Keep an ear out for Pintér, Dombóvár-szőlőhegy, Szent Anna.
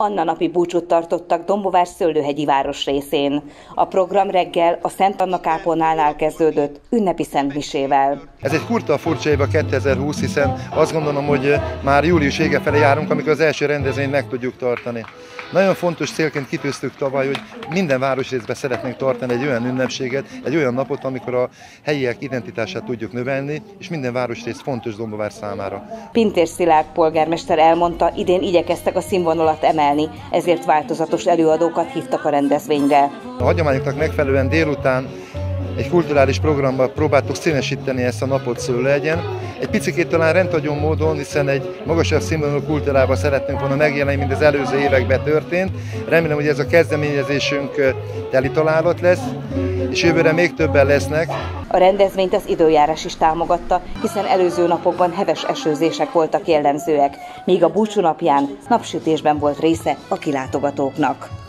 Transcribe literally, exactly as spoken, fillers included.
Anna napi búcsút tartottak Dombóvár-szőlőhegyi város részén. A program reggel a Szent Anna kápolnánál kezdődött, ünnepi szentmisével. Ez egy kurta furcsa év a kétezer-húsz, hiszen azt gondolom, hogy már július vége felé járunk, amikor az első rendezvényt meg tudjuk tartani. Nagyon fontos célként kitűztük tavaly, hogy minden városrészben szeretnénk tartani egy olyan ünnepséget, egy olyan napot, amikor a helyiek identitását tudjuk növelni, és minden városrész fontos Dombóvár számára. Pintér Szilárd polgármester elmondta, idén igyekeztek a színvonalat emelni. Ezért változatos előadókat hívtak a rendezvényre. A hagyományoknak megfelelően délután egy kulturális programban próbáltuk színesíteni ezt a napot Szőlőhegyen. Egy picikét talán rendhagyó módon, hiszen egy magasabb színvonalú kultúrában szeretnénk volna megjelenni, mint az előző években történt. Remélem, hogy ez a kezdeményezésünk teli találat lesz, és jövőre még többen lesznek. A rendezvényt az időjárás is támogatta, hiszen előző napokban heves esőzések voltak jellemzőek, míg a búcsú napján napsütésben volt része a kilátogatóknak.